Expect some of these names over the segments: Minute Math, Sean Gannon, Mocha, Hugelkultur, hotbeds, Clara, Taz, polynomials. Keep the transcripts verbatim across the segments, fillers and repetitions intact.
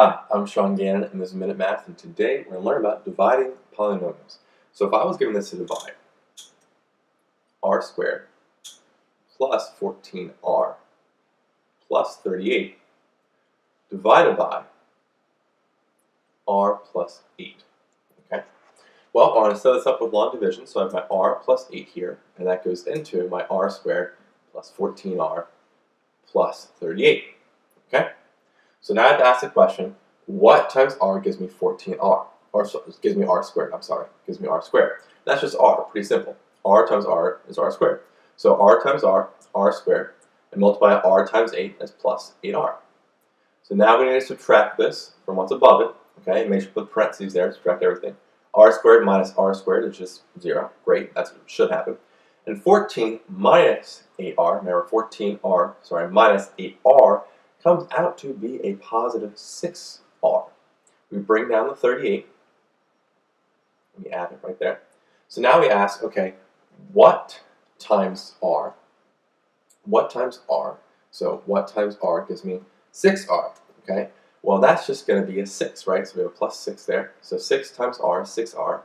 Hi, I'm Sean Gannon and this is Minute Math, and today we're going to learn about dividing polynomials. So if I was given this to divide, r squared plus fourteen r plus thirty-eight divided by r plus eight. Okay. Well, I want to set this up with long division, so I have my r plus eight here, and that goes into my r squared plus fourteen r plus thirty-eight. Okay. So now I have to ask the question, what times r gives me fourteen r? Or gives me r squared, I'm sorry, gives me r squared. That's just r, pretty simple. R times r is r squared. So r times r, r squared, and multiply r times eight, that's plus eight r. So now we need to subtract this from what's above it, okay, and make sure to put parentheses there, subtract everything. R squared minus r squared is just zero, great, that's what should happen. And fourteen minus eight r, remember fourteen r, sorry, minus eight r, comes out to be a positive six r. We bring down the thirty-eight, and we add it right there. So now we ask, okay, what times r? What times r? So what times r gives me six r, okay? Well, that's just going to be a six, right? So we have a plus six there. So six times r is six r,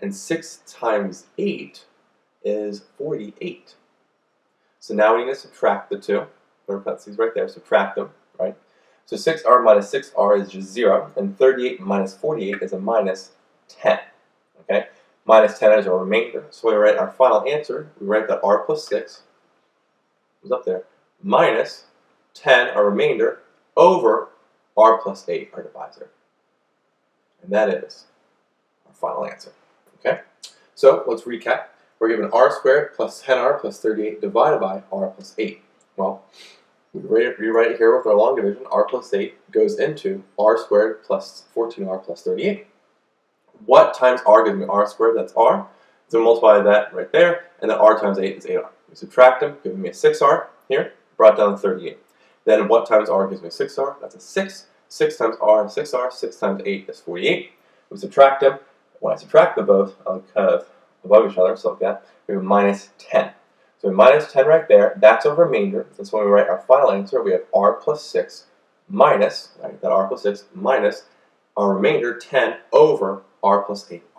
and six times eight is forty-eight. So now we need to subtract the two. Parentheses right there, subtract them, right? So six r minus six r is just zero, and thirty-eight minus forty-eight is a minus ten, okay? Minus ten is our remainder, so we write our final answer, we write that r plus six, was up there, minus ten, our remainder, over r plus eight, our divisor. And that is our final answer, okay? So let's recap. We're given r squared plus ten r plus thirty-eight divided by r plus eight. Well, we rewrite it here with our long division. R plus eight goes into r squared plus fourteen r plus thirty-eight. What times r gives me r squared? That's r. So we multiply that right there, and then r times eight is eight r. We subtract them, giving me a six r here, brought down to thirty-eight. Then what times r gives me six r? That's a six. six times r is six r. six times eight is forty-eight. We subtract them. When I subtract them both, I'll kind of above each other, so like that, we have minus ten. So minus ten right there, that's our remainder. That's when we write our final answer. We have r plus six minus, right, that r plus six minus our remainder ten over r plus eight.